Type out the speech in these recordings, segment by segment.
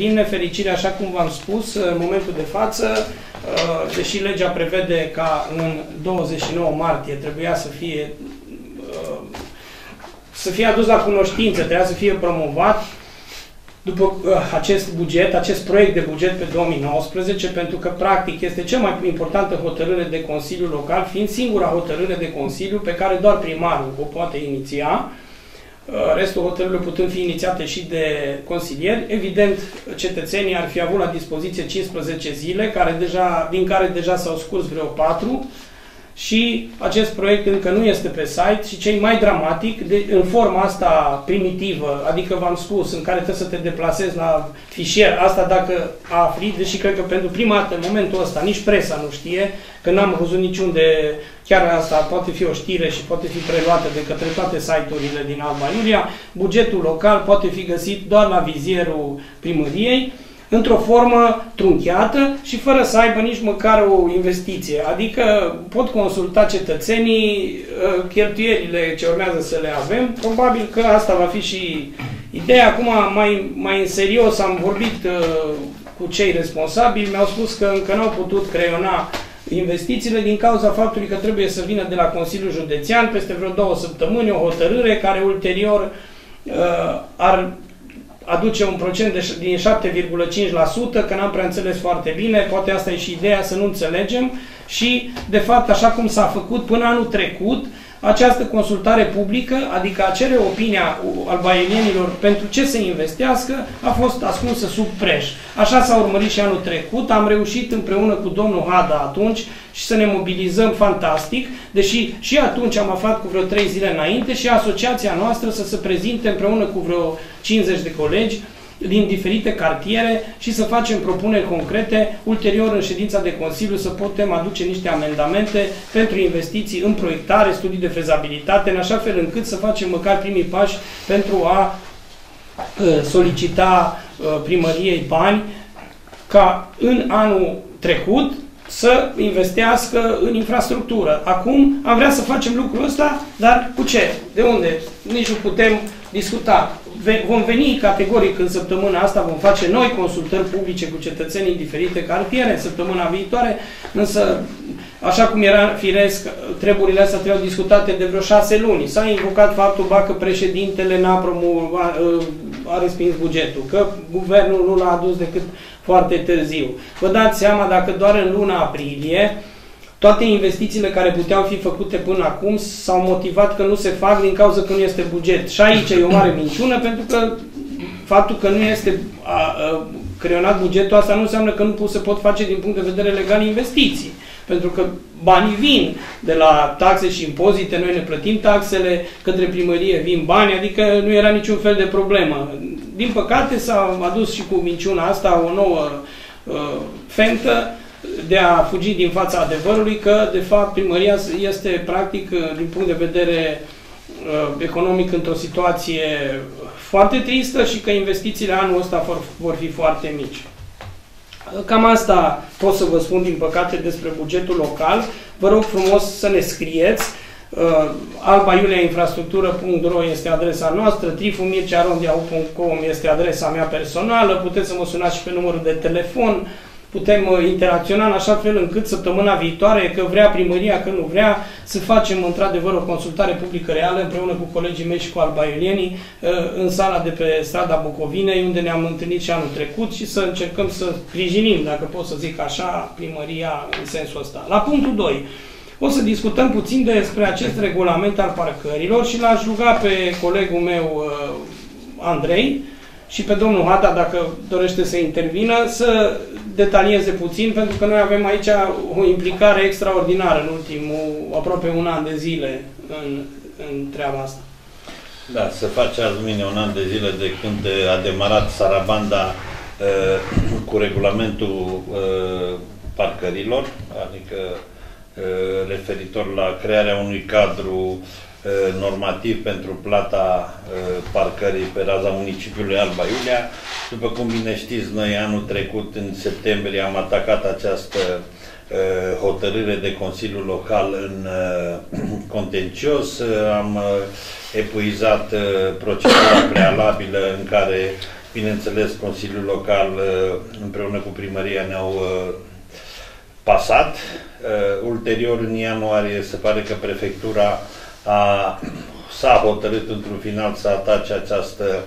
Din nefericire, așa cum v-am spus, în momentul de față, deși legea prevede ca în 29 martie trebuia să fie adus la cunoștință, trebuia să fie promovat după acest buget, acest proiect de buget pe 2019, pentru că practic este cea mai importantă hotărâre de Consiliu Local, fiind singura hotărâre de Consiliu pe care doar primarul o poate iniția, restul hotărârilor putând fi inițiate și de consilieri. Evident, cetățenii ar fi avut la dispoziție 15 zile, din care deja s-au scurs vreo 4, și acest proiect încă nu este pe site și cel mai dramatic, în forma asta primitivă, adică v-am spus, în care trebuie să te deplasezi la fișier, asta dacă a afli, deși cred că pentru prima dată în momentul ăsta nici presa nu știe, că n-am văzut niciunde, chiar asta poate fi o știre și poate fi preluată de către toate site-urile din Alba Iulia, bugetul local poate fi găsit doar la vizierul primăriei, într-o formă trunchiată și fără să aibă nici măcar o investiție. Adică pot consulta cetățenii cheltuielile ce urmează să le avem. Probabil că asta va fi și ideea. Acum, mai în serios, am vorbit cu cei responsabili, mi-au spus că încă n-au putut creiona investițiile din cauza faptului că trebuie să vină de la Consiliul Județean peste vreo 2 săptămâni o hotărâre care ulterior ar aduce un procent din 7,5%, că n-am prea înțeles foarte bine, poate asta e și ideea, să nu înțelegem, și de fapt, așa cum s-a făcut până anul trecut, această consultare publică, adică a cere opinia albaienilor pentru ce se investească, a fost ascunsă sub preș. Așa s-a urmărit și anul trecut, am reușit împreună cu domnul Hada atunci și să ne mobilizăm fantastic, deși și atunci am aflat cu vreo 3 zile înainte și asociația noastră să se prezinte împreună cu vreo 50 de colegi din diferite cartiere și să facem propuneri concrete, ulterior în ședința de Consiliu să putem aduce niște amendamente pentru investiții în proiectare, studii de fezabilitate, în așa fel încât să facem măcar primii pași pentru a solicita primăriei bani ca în anul trecut să investească în infrastructură. Acum am vrea să facem lucrul ăsta, dar cu ce? De unde? Nici nu putem discuta. Vom veni categoric în săptămâna asta, vom face noi consultări publice cu cetățenii în diferite cartiere, săptămâna viitoare, însă, așa cum era firesc, treburile astea trebuiau discutate de vreo 6 luni. S-a invocat faptul că președintele a respins bugetul, că guvernul nu l-a adus decât foarte târziu. Vă dați seama dacă doar în luna aprilie toate investițiile care puteau fi făcute până acum s-au motivat că nu se fac din cauza că nu este buget. Și aici e o mare minciună, pentru că faptul că nu este creionat bugetul, asta nu înseamnă că nu se pot face din punct de vedere legal investiții. Pentru că banii vin de la taxe și impozite, noi ne plătim taxele, către primărie vin bani, adică nu era niciun fel de problemă. Din păcate s-a adus și cu minciuna asta o nouă fentă de a fugi din fața adevărului că, de fapt, primăria este, practic, din punct de vedere economic, într-o situație foarte tristă și că investițiile anul ăsta vor fi foarte mici. Cam asta pot să vă spun, din păcate, despre bugetul local. Vă rog frumos să ne scrieți. albaiuliainfrastructură.ro este adresa noastră, Triful Mircea Rondiau.com este adresa mea personală, puteți să mă sunați și pe numărul de telefon, putem interacționa în așa fel încât săptămâna viitoare, că vrea primăria, că nu vrea, să facem într-adevăr o consultare publică reală împreună cu colegii mei și cu albaiulienii în sala de pe strada Bucovinei, unde ne-am întâlnit și anul trecut, și să încercăm să sprijinim, dacă pot să zic așa, primăria în sensul ăsta. La punctul 2, o să discutăm puțin despre acest regulament al parcărilor și l-aș ruga pe colegul meu Andrei și pe domnul Hada, dacă dorește să intervină, să detalieze puțin, pentru că noi avem aici o implicare extraordinară în ultimul, aproape un an de zile în treaba asta. Da, se face azi mine un an de zile de când a demarat sarabanda cu regulamentul parcărilor, adică referitor la crearea unui cadru normativ pentru plata parcării pe raza municipiului Alba Iulia. După cum bine știți, noi anul trecut, în septembrie, am atacat această hotărâre de Consiliul Local în contencios. Am epuizat procedura prealabilă în care Bineînțeles, Consiliul Local împreună cu primăria ne-au pasat. Ulterior, în ianuarie, se pare că Prefectura s-a hotărât într-un final să atace această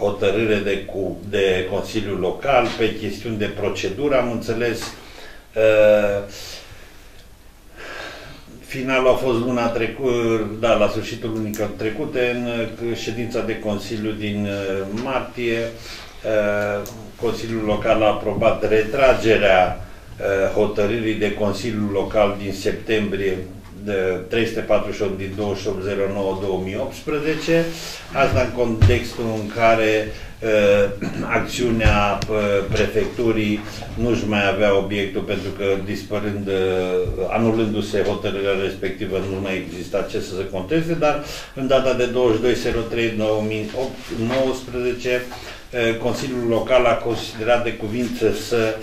hotărâre de Consiliul Local pe chestiuni de procedură, am înțeles. Finalul a fost luna trecută, da, la sfârșitul lunii trecute, în ședința de Consiliu din martie. Consiliul Local a aprobat retragerea hotărârii de Consiliul Local din septembrie de 348 din 28/09/2018, asta în contextul în care acțiunea prefecturii nu-și mai avea obiectul, pentru că dispărând, anulându-se hotărârea respectivă, nu mai exista ce să se conteste, dar în data de 22/03/2019 Consiliul Local a considerat de cuvință să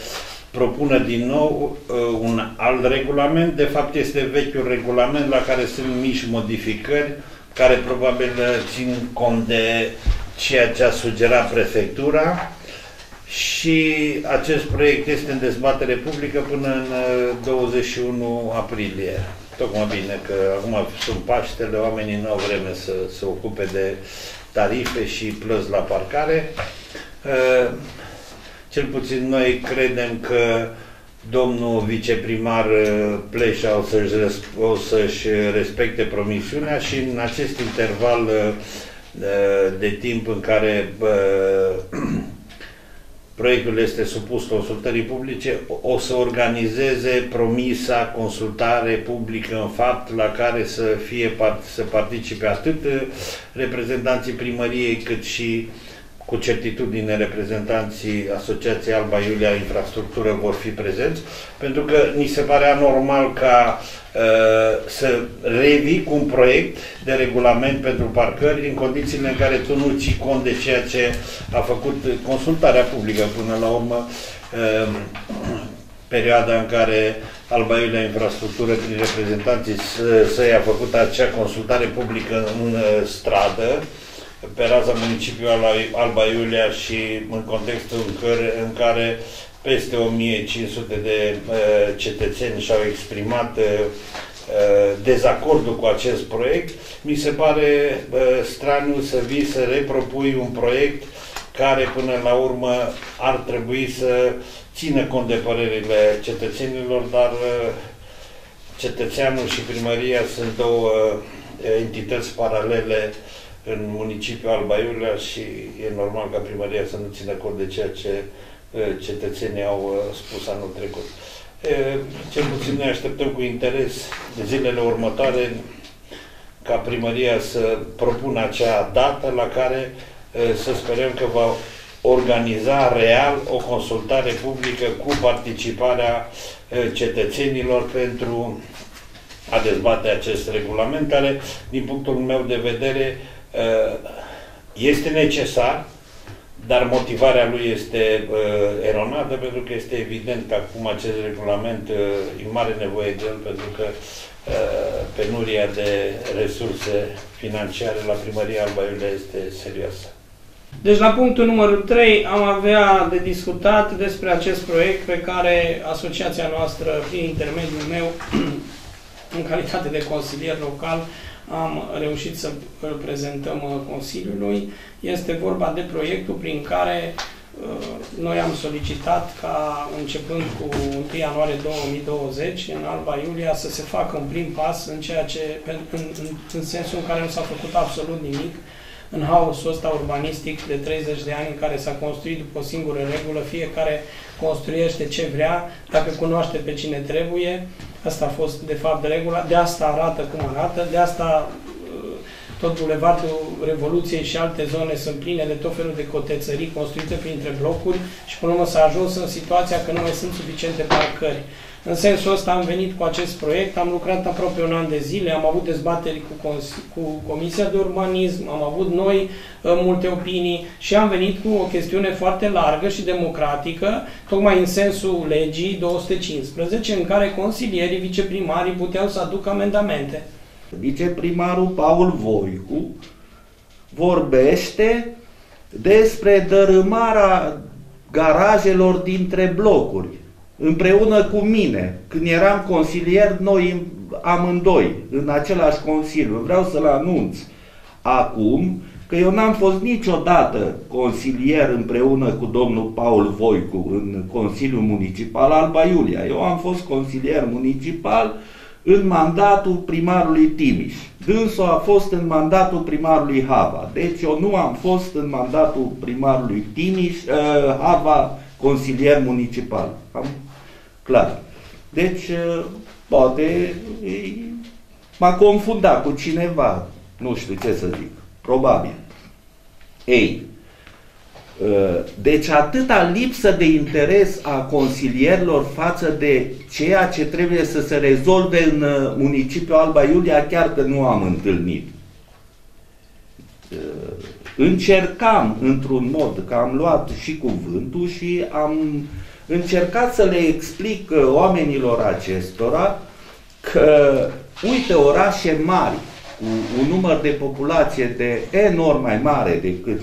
propună din nou un alt regulament. De fapt, este vechiul regulament la care sunt mici modificări care probabil țin cont de ceea ce a sugerat prefectura și acest proiect este în dezbatere publică până în 21 aprilie. Tocmai bine că acum sunt Paștele, oamenii nu au vreme să se ocupe de tarife și plăți la parcare. Cel puțin noi credem că domnul viceprimar Pleșa o să-și respecte promisiunea și în acest interval de timp în care proiectul este supus consultării publice, o să organizeze promisa consultare publică în fapt la care să participe atât reprezentanții primăriei cât și cu certitudine reprezentanții Asociației Alba Iulia Infrastructură vor fi prezenți, pentru că ni se pare anormal ca să revii cu un proiect de regulament pentru parcări în condițiile în care tu nu ții cont de ceea ce a făcut consultarea publică. Până la urmă, perioada în care Alba Iulia Infrastructură prin reprezentanții i-a făcut acea consultare publică în stradă, pe raza municipiului Alba Iulia și în contextul în care peste 1500 de cetățeni și-au exprimat dezacordul cu acest proiect, mi se pare straniu să vii să repropui un proiect care până la urmă ar trebui să țină cont de părerile cetățenilor, dar cetățeanul și primăria sunt două entități paralele în municipiul Alba Iulia și e normal ca primăria să nu țină cont de ceea ce cetățenii au spus anul trecut. Cel puțin ne așteptăm cu interes de zilele următoare ca primăria să propună acea dată la care să sperăm că va organiza real o consultare publică cu participarea cetățenilor pentru a dezbate acest regulament care, din punctul meu de vedere, este necesar, dar motivarea lui este eronată, pentru că este evident că acum acest regulament e mare nevoie de el, pentru că penuria de resurse financiare la primăria Alba Iulia este serioasă. Deci la punctul numărul 3 am avea de discutat despre acest proiect pe care asociația noastră, prin intermediul meu, în calitate de consilier local, am reușit să îl prezentăm Consiliului. Este vorba de proiectul prin care noi am solicitat ca, începând cu 1 ianuarie 2020, în Alba Iulia să se facă un prim pas în ceea ce, în sensul în care nu s-a făcut absolut nimic în haosul ăsta urbanistic de 30 de ani în care s-a construit după o singură regulă, fiecare construiește ce vrea, dacă cunoaște pe cine trebuie. Asta a fost, de fapt, de regulă. De asta arată cum arată. De asta tot bulevardul Revoluției și alte zone sunt pline de tot felul de cotețării construite printre blocuri și până urmă s-a ajuns în situația că nu mai sunt suficiente parcări. În sensul ăsta am venit cu acest proiect, am lucrat aproape un an de zile, am avut dezbateri cu Comisia de Urbanism, am avut noi multe opinii și am venit cu o chestiune foarte largă și democratică, tocmai în sensul legii 215, în care consilierii, viceprimarii puteau să aducă amendamente. Viceprimarul Paul Voicu vorbește despre dărâmarea garajelor dintre blocuri. Împreună cu mine, când eram consilier, noi amândoi, în același consiliu. Vreau să-l anunț acum că eu n-am fost niciodată consilier împreună cu domnul Paul Voicu în Consiliul Municipal Alba Iulia. Eu am fost consilier municipal în mandatul primarului Timiș. Dânsul a fost în mandatul primarului Hava. Deci eu nu am fost în mandatul primarului Timiș, Hava, consilier municipal. Am? Clar. Deci, poate m-a confundat cu cineva. Nu știu ce să zic. Probabil. Ei, deci atâta lipsă de interes a consilierilor față de ceea ce trebuie să se rezolve în municipiul Alba Iulia, chiar că nu am întâlnit. Încercam într-un mod, că am luat și cuvântul și am încercat să le explic oamenilor acestora că, uite, orașe mari, un număr de populație de enorm mai mare decât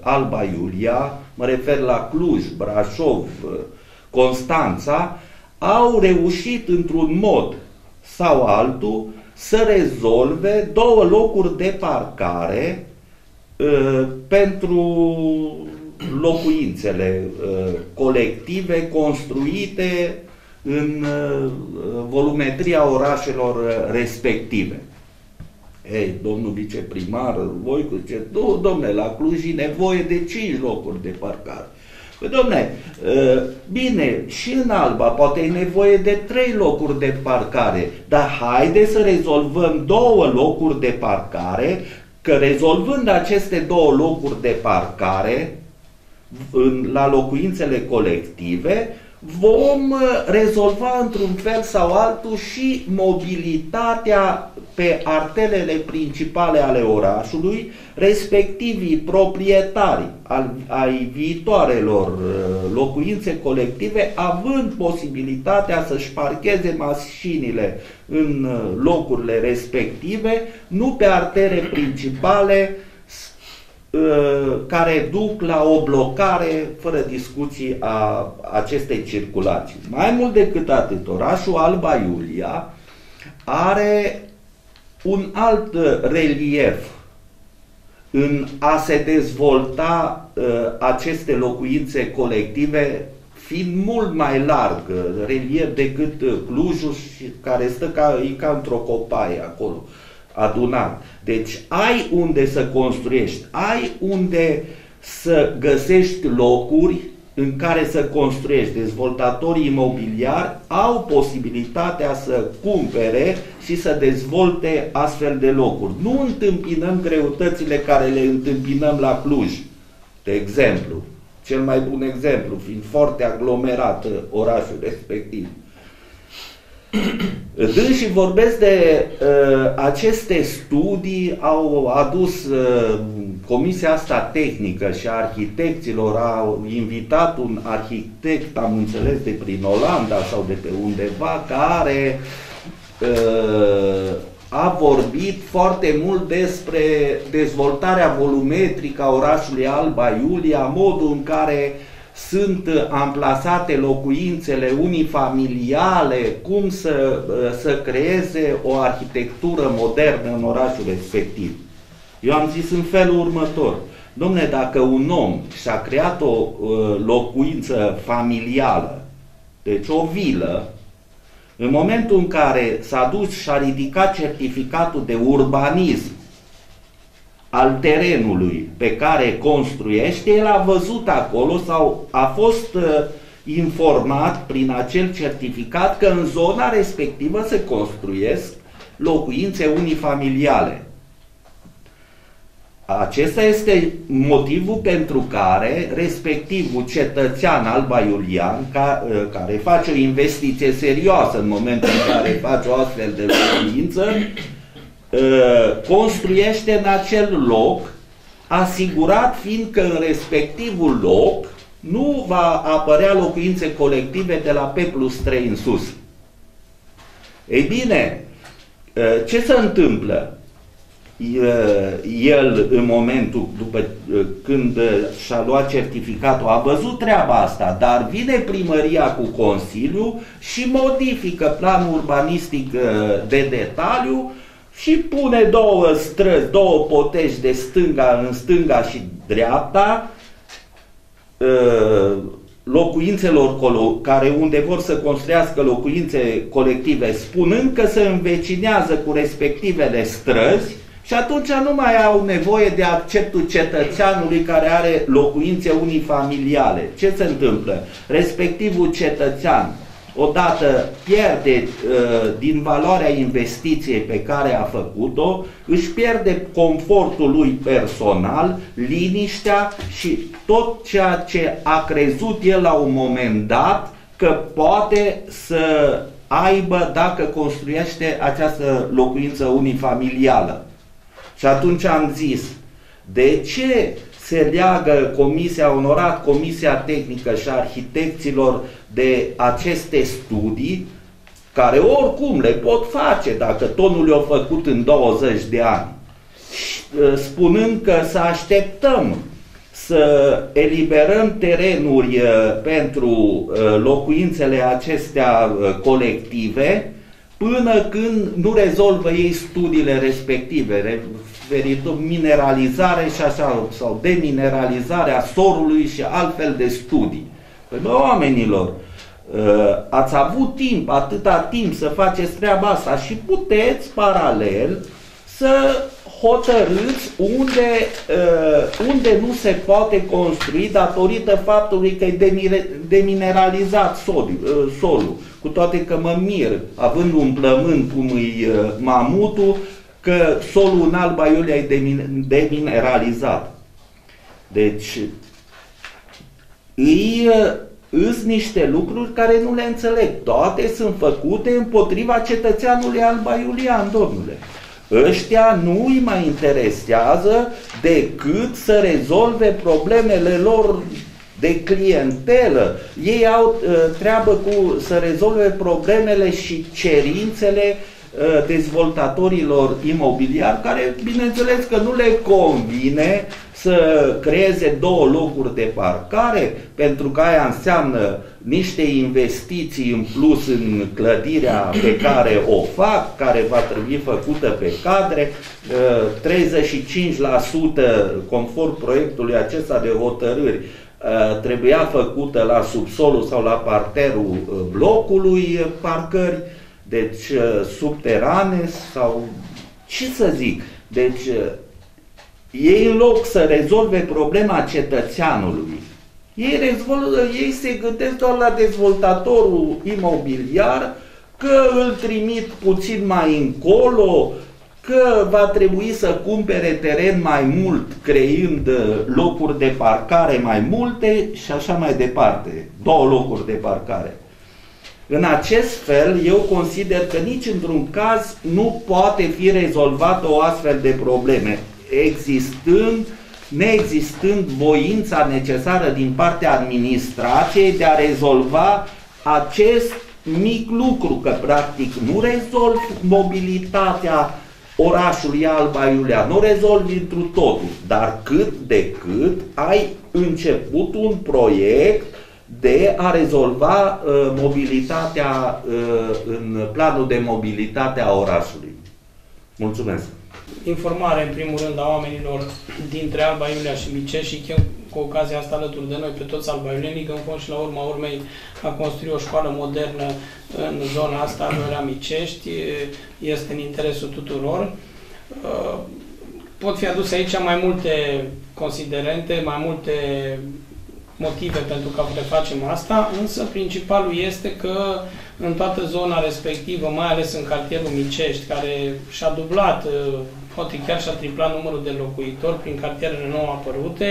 Alba Iulia, mă refer la Cluj, Brașov, Constanța, au reușit într-un mod sau altul să rezolve două locuri de parcare pentru locuințele colective construite în volumetria orașelor respective. Ei, domnul viceprimar Voicu zice, domne, la Cluj e nevoie de 5 locuri de parcare. Păi, domne, bine, și în Alba poate e nevoie de 3 locuri de parcare, dar haide să rezolvăm 2 locuri de parcare, că rezolvând aceste 2 locuri de parcare la locuințele colective, vom rezolva într-un fel sau altul și mobilitatea pe arterele principale ale orașului, respectivii proprietari ai viitoarelor locuințe colective, având posibilitatea să-și parcheze mașinile în locurile respective, nu pe artere principale care duc la o blocare fără discuții a acestei circulații. Mai mult decât atât, orașul Alba Iulia are un alt relief în a se dezvolta aceste locuințe colective, fiind mult mai larg relief decât Clujul, care stă ca într-o copaie acolo, adunat. Deci ai unde să construiești, ai unde să găsești locuri în care să construiești. Dezvoltatorii imobiliari au posibilitatea să cumpere și să dezvolte astfel de locuri. Nu întâmpinăm greutățile care le întâmpinăm la Cluj, de exemplu. Cel mai bun exemplu, fiind foarte aglomerat orașul respectiv. Dânsii vorbesc de aceste studii, au adus comisia asta tehnică și a arhitecților, au invitat un arhitect, am înțeles, de prin Olanda sau de pe undeva, care a vorbit foarte mult despre dezvoltarea volumetrică a orașului Alba Iulia, modul în care sunt amplasate locuințele unifamiliale, cum să creeze o arhitectură modernă în orașul respectiv. Eu am zis în felul următor: dom'le, dacă un om și-a creat o locuință familială, deci o vilă, în momentul în care s-a dus și a ridicat certificatul de urbanism al terenului pe care construiește, el a văzut acolo sau a fost informat prin acel certificat că în zona respectivă se construiesc locuințe unifamiliale. Acesta este motivul pentru care respectivul cetățean albaiulian, care face o investiție serioasă în momentul în care face o astfel de locuință, construiește în acel loc, asigurat fiindcă în respectivul loc nu va apărea locuințe colective de la P+3 în sus. Ei bine, ce se întâmplă? el în momentul după, când și-a luat certificatul, a văzut treaba asta, dar vine primăria cu Consiliul și modifică planul urbanistic de detaliu și pune două străzi, două potești de stânga în stânga și dreapta locuințelor care unde vor să construiască locuințe colective, spunând că se învecinează cu respectivele străzi și atunci nu mai au nevoie de acceptul cetățeanului care are locuințe unifamiliale. Ce se întâmplă? Respectivul cetățean odată pierde din valoarea investiției pe care a făcut-o, își pierde confortul lui personal, liniștea și tot ceea ce a crezut el la un moment dat că poate să aibă dacă construiește această locuință unifamilială. Și atunci am zis, de ce se leagă Comisia Onorat, Comisia Tehnică și Arhitecților de aceste studii, care oricum le pot face dacă tonul le-a făcut în 20 de ani, spunând că să așteptăm să eliberăm terenuri pentru locuințele acestea colective, până când nu rezolvă ei studiile respective, referitor mineralizare și așa, sau demineralizarea sorului și altfel de studii. Păi, bă, oamenilor, ați avut timp, atâta timp să faceți treaba asta și puteți paralel să hotărâți unde nu se poate construi datorită faptului că e demineralizat solul. Cu toate că mă mir, având un plămân cum e mamutul, că solul în Alba Iulia e demineralizat. Deci, îs niște lucruri care nu le înțeleg. Toate sunt făcute împotriva cetățeanului albaiulian, domnule. Ăștia nu îi mai interesează decât să rezolve problemele lor de clientelă. Ei au treabă cu să rezolve problemele și cerințele dezvoltatorilor imobiliari, care bineînțeles că nu le convine să creeze două locuri de parcare, pentru că aia înseamnă niște investiții în plus în clădirea pe care o fac, care va trebui făcută pe cadre, 35% conform proiectului acesta de hotărâri trebuia făcută la subsolul sau la parterul blocului parcări, deci subterane sau ce să zic, deci ei în loc să rezolve problema cetățeanului, ei se gândesc doar la dezvoltatorul imobiliar, că îl trimit puțin mai încolo, că va trebui să cumpere teren mai mult, creând locuri de parcare mai multe și așa mai departe, două locuri de parcare. În acest fel, eu consider că nici într-un caz nu poate fi rezolvată o astfel de probleme, neexistând voința necesară din partea administrației de a rezolva acest mic lucru, că practic nu rezolvi mobilitatea orașului Alba Iulia, nu rezolvi întru totul, dar cât de cât ai început un proiect de a rezolva mobilitatea în planul de mobilitate a orașului. Mulțumesc! Informare, în primul rând, a oamenilor dintre Alba Iulia și Micești și chem cu ocazia asta alături de noi pe toți albaiulienii, că în fond și la urma urmei a construit o școală modernă în zona asta, la Micești, este în interesul tuturor. Pot fi aduse aici mai multe considerente, mai multe motive pentru care facem asta, însă principalul este că în toată zona respectivă, mai ales în cartierul Micești, care și-a dublat, poate chiar și-a triplat numărul de locuitori prin cartierele nou apărute,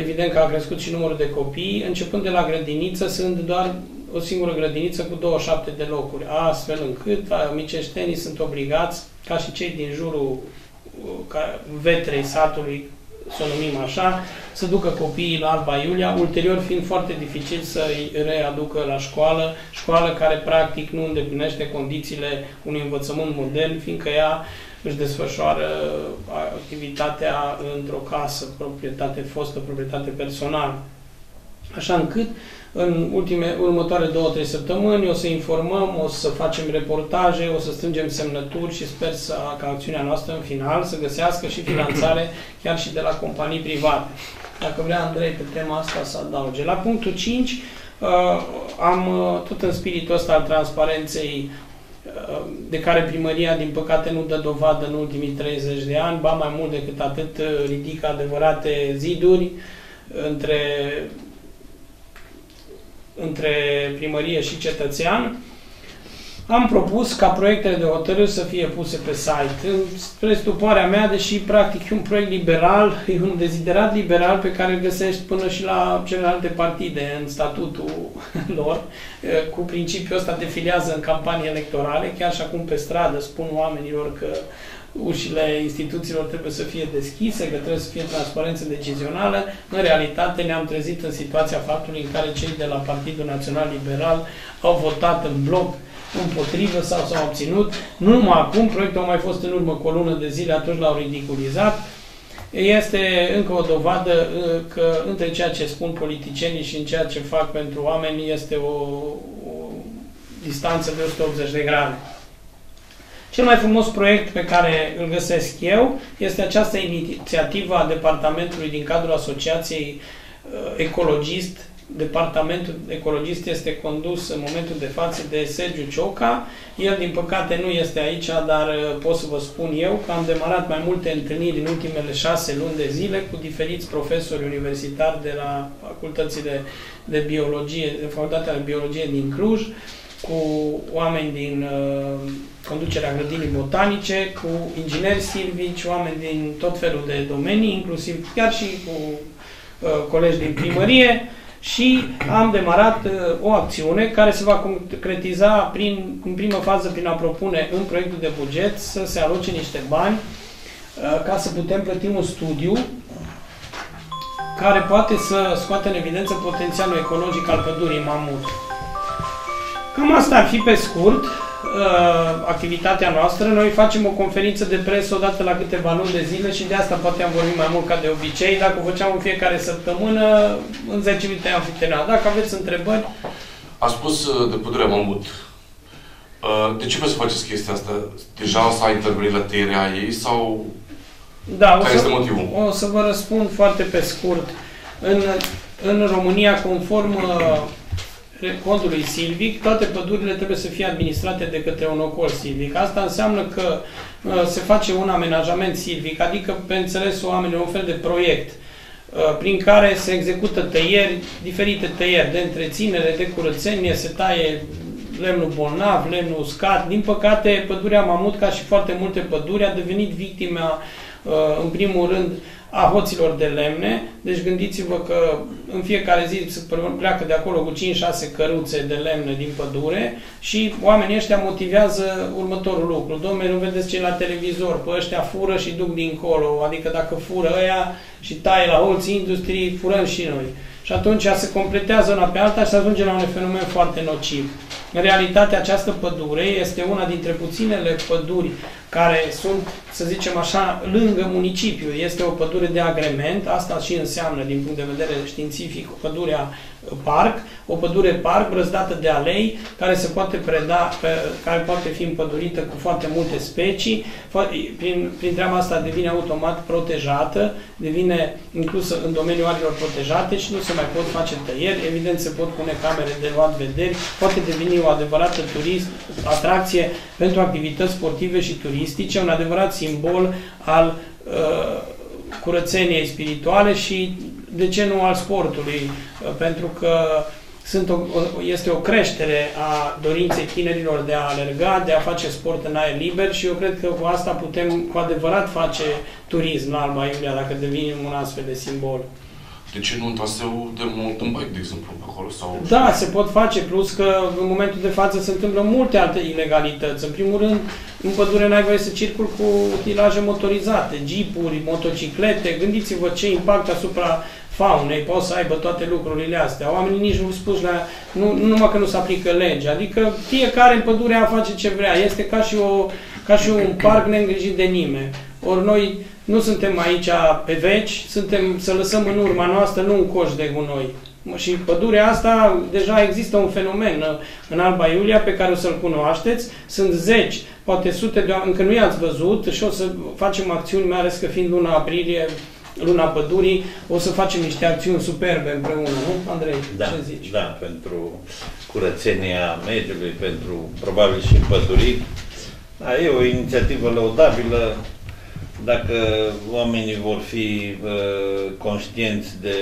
evident că a crescut și numărul de copii, începând de la grădiniță, sunt doar o singură grădiniță cu 27 de locuri, astfel încât miceștenii sunt obligați, ca și cei din jurul vetrei satului să o numim așa, să ducă copiii la Alba Iulia, ulterior fiind foarte dificil să-i readucă la școală, școală care practic nu îndeplinește condițiile unui învățământ modern, fiindcă ea își desfășoară activitatea într-o casă, proprietate fostă, proprietate personală. Așa încât, în următoarele 2-3 săptămâni, o să informăm, o să facem reportaje, o să strângem semnături și sper ca acțiunea noastră, în final, să găsească și finanțare chiar și de la companii private. Dacă vrea, Andrei, pe tema asta să adauge. La punctul 5, am tot în spiritul ăsta al transparenței de care primăria, din păcate, nu dă dovadă în ultimii 30 de ani, ba mai mult decât atât, ridică adevărate ziduri între primărie și cetățean, am propus ca proiectele de hotărâri să fie puse pe site. Spre stuparea mea, deși practic e un proiect liberal, e un deziderat liberal pe care îl găsești până și la celelalte partide în statutul lor, cu principiul ăsta defiliază în campanii electorale, chiar și acum pe stradă spun oamenilor că ușile instituțiilor trebuie să fie deschise, că trebuie să fie transparență decizională. În realitate ne-am trezit în situația faptului în care cei de la Partidul Național Liberal au votat în bloc împotrivă sau s-au obținut. Nu numai acum, proiectul a mai fost în urmă cu o lună de zile, atunci l-au ridiculizat. Este încă o dovadă că între ceea ce spun politicienii și în ceea ce fac pentru oameni este o distanță de 180 de grade. Cel mai frumos proiect pe care îl găsesc eu este această inițiativă a departamentului din cadrul Asociației Ecologist. Departamentul Ecologist este condus în momentul de față de Sergiu Cioca. El, din păcate, nu este aici, dar pot să vă spun eu că am demarat mai multe întâlniri în ultimele 6 luni de zile cu diferiți profesori universitari de la Facultățile de Biologie, de Facultatea de Biologie din Cluj, cu oameni din conducerea grădinii botanice, cu ingineri silvici, oameni din tot felul de domenii, inclusiv chiar și cu colegi din primărie, și am demarat o acțiune care se va concretiza în primă fază prin a propune în proiectul de buget să se aloce niște bani ca să putem plăti un studiu care poate să scoată în evidență potențialul ecologic al pădurii Mamut. Cam asta ar fi pe scurt activitatea noastră. Noi facem o conferință de presă odată la câteva luni de zile și de asta poate am vorbit mai mult ca de obicei. Dacă o făceam în fiecare săptămână, în 10 minute am fi terminat. Dacă aveți întrebări... A spus de Pădurea Mamut. De ce vreți să faceți chestia asta? Deja s-a intervenit la tăierea ei sau... Da, care este motivul? O să vă răspund foarte pe scurt. În România, conform codului silvic, toate pădurile trebuie să fie administrate de către un ocol silvic. Asta înseamnă că se face un amenajament silvic, adică, pe înțelesul oamenilor, un fel de proiect prin care se execută tăieri, diferite tăieri de întreținere, de curățenie, se taie lemnul bolnav, lemnul uscat. Din păcate, pădurea Mamut, ca și foarte multe păduri, a devenit victima, în primul rând, a hoților de lemne. Deci gândiți-vă că în fiecare zi se pleacă de acolo cu 5-6 căruțe de lemne din pădure și oamenii ăștia motivează următorul lucru. Dom'le, nu vedeți ce la televizor, pe ăștia fură și duc dincolo. Adică dacă fură ăia și taie la hoții industriei, furăm și noi. Și atunci se completează una pe alta și se ajunge la un fenomen foarte nociv. În realitate, această pădure este una dintre puținele păduri care sunt, să zicem așa, lângă municipiu. Este o pădure de agrement, asta și înseamnă, din punct de vedere științific, pădurea parc, o pădure parc brăzdată de alei, care se poate preda, care poate fi împădurită cu foarte multe specii. Prin treaba asta devine automat protejată, devine inclusă în domeniul ariilor protejate și nu se mai pot face tăieri. Evident, se pot pune camere de luat vederi, poate deveni o adevărată atracție pentru activități sportive și turistice, un adevărat simbol al curățeniei spirituale și, de ce nu, al sportului, pentru că este o creștere a dorinței tinerilor de a alerga, de a face sport în aer liber și eu cred că cu asta putem cu adevărat face turism la Alba Iulia, dacă devenim un astfel de simbol. De ce nu un traseu de mountain bike, de exemplu, pe acolo? Sau... Da, se pot face, plus că în momentul de față se întâmplă multe alte ilegalități. În primul rând, în pădure n-ai voie să circul cu utilaje motorizate, jeepuri, motociclete. Gândiți-vă ce impact asupra faunei pot să aibă toate lucrurile astea. Oamenii nici nu spus la... Nu, numai că nu se aplică legea. Adică fiecare în pădurea face ce vrea. Este ca și, ca și un parc neîngrijit de nimeni. Ori noi nu suntem aici pe veci, suntem să lăsăm în urma noastră, nu un coș de gunoi. Și pădurea asta, deja există un fenomen în Alba Iulia pe care o să-l cunoașteți. Sunt zeci, poate sute de oameni, încă nu i-ați văzut și o să facem acțiuni, mai ales că fiind luna aprilie, luna pădurii, o să facem niște acțiuni superbe împreună, nu, Andrei? Da, ce zici? Da, pentru curățenia mediului, pentru probabil și pădurii. Da, e o inițiativă lăudabilă. Dacă oamenii vor fi conștienți de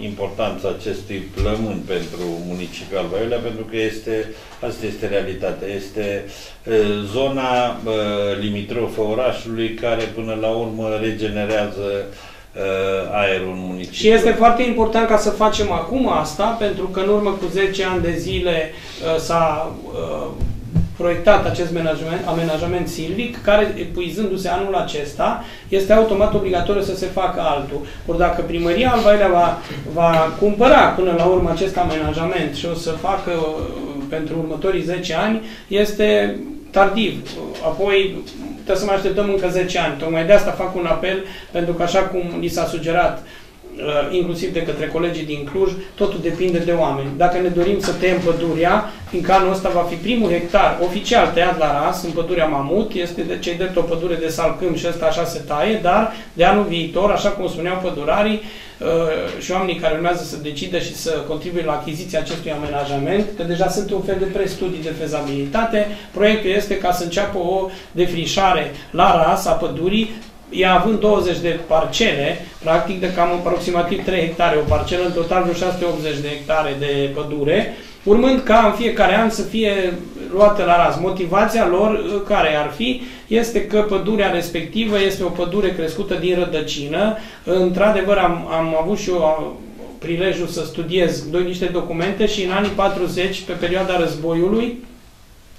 importanța acestui plămân pentru municipiul Alba Iulia, pentru că este, asta este realitatea, este zona limitrofă orașului care până la urmă regenerează aerul în municipiu. Și este foarte important ca să facem acum asta, pentru că în urmă cu 10 ani de zile s-a... proiectat acest amenajament silvic, care, epuizându-se anul acesta, este automat obligatoriu să se facă altul. Ori dacă primăria Alba Iulia va cumpăra până la urmă acest amenajament și o să facă pentru următorii 10 ani, este tardiv. Apoi trebuie să mai așteptăm încă 10 ani. Tocmai de asta fac un apel, pentru că așa cum li s-a sugerat inclusiv de către colegii din Cluj, totul depinde de oameni. Dacă ne dorim să tăiem pădurea, fiindcă anul ăsta va fi primul hectar oficial tăiat la ras în pădurea Mamut, este de cei drept o pădure de salcâm și ăsta așa se taie, dar de anul viitor, așa cum spuneau pădurarii și oamenii care urmează să decide și să contribuie la achiziția acestui amenajament, că deja sunt un fel de prestudii de fezabilitate, proiectul este ca să înceapă o defrișare la ras a pădurii, ea având 20 de parcele, practic de cam aproximativ 3 hectare o parcelă, în total vreo 680 de hectare de pădure, urmând ca în fiecare an să fie luată la ras. Motivația lor, care ar fi, este că pădurea respectivă este o pădure crescută din rădăcină. Într-adevăr, am avut și eu prilejul să studiez niște documente și în anii 40, pe perioada războiului,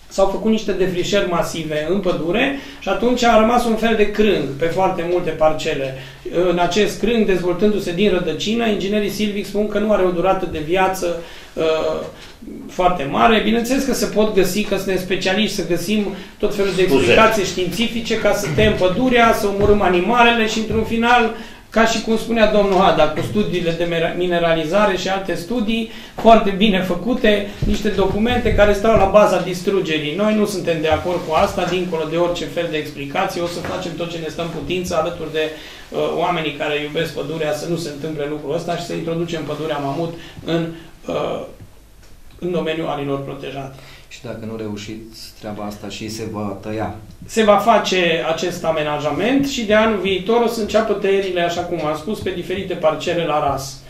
s-au făcut niște defrișări masive în pădure și atunci a rămas un fel de crâng pe foarte multe parcele. În acest crâng, dezvoltându-se din rădăcină, inginerii silvici spun că nu are o durată de viață foarte mare. Bineînțeles că se pot găsi, că suntem specialiști, să găsim tot felul de explicații științifice ca să tăiem pădurea, să omorâm animalele și, într-un final, ca și cum spunea domnul Hadar, cu studiile de mineralizare și alte studii foarte bine făcute, niște documente care stau la baza distrugerii. Noi nu suntem de acord cu asta, dincolo de orice fel de explicație, o să facem tot ce ne stă în putință alături de oamenii care iubesc pădurea să nu se întâmple lucrul ăsta și să introducem pădurea Mamut în domeniul anilor protejate. Și dacă nu reușiți treaba asta și se va tăia? Se va face acest amenajament și de anul viitor o să înceapă tăierile, așa cum am spus, pe diferite parcele la ras.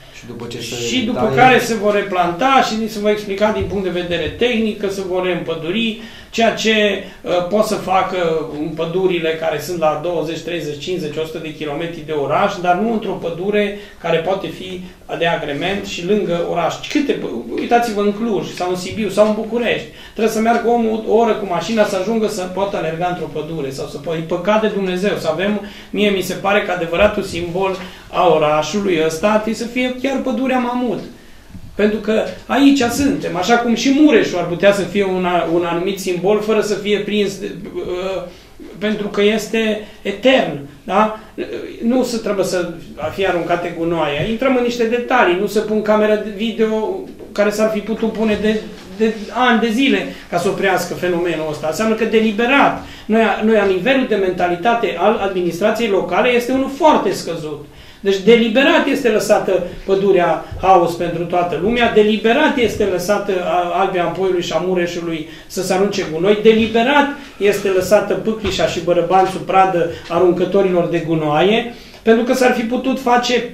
Și după care se vor replanta și se va explica din punct de vedere tehnic că se vor reîmpăduri, ceea ce pot să facă în pădurile care sunt la 20, 30, 50, 100 de kilometri de oraș, dar nu într-o pădure care poate fi de agrement și lângă oraș. Uitați-vă în Cluj sau în Sibiu sau în București. Trebuie să meargă omul o oră cu mașina să ajungă să poată alerga într-o pădure sau să poată. E păcat de Dumnezeu să avem, mie mi se pare că adevăratul simbol a orașului ăsta trebuie să fie chiar pădurea Mamut. Pentru că aici suntem, așa cum și Mureșul ar putea să fie un anumit simbol fără să fie prins, pentru că este etern. Da? Nu se trebuie să fie aruncate gunoaie. Intrăm în niște detalii, nu se pun camere video care s-ar fi putut pune de ani de zile ca să oprească fenomenul ăsta. Înseamnă că deliberat, noi nivelul de mentalitate al administrației locale este unul foarte scăzut. Deci deliberat este lăsată pădurea haos pentru toată lumea, deliberat este lăsată Albia Ampoiului și a Mureșului să se arunce gunoi, deliberat este lăsată Pâclișa și Bărăbanțul pradă aruncătorilor de gunoaie, pentru că s-ar fi putut face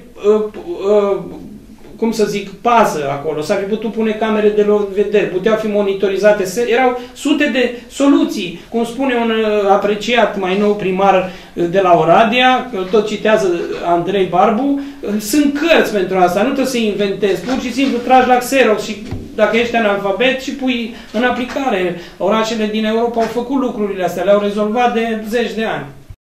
cum să zic, pază acolo, s-ar fi putut pune camere de vedere, puteau fi monitorizate, erau sute de soluții. Cum spune un apreciat mai nou primar de la Oradea, tot citează Andrei Barbu, sunt cărți pentru asta, nu trebuie să inventezi, pur și simplu tragi la Xerox și dacă ești analfabet și pui în aplicare. Orașele din Europa au făcut lucrurile astea, le-au rezolvat de zeci de ani.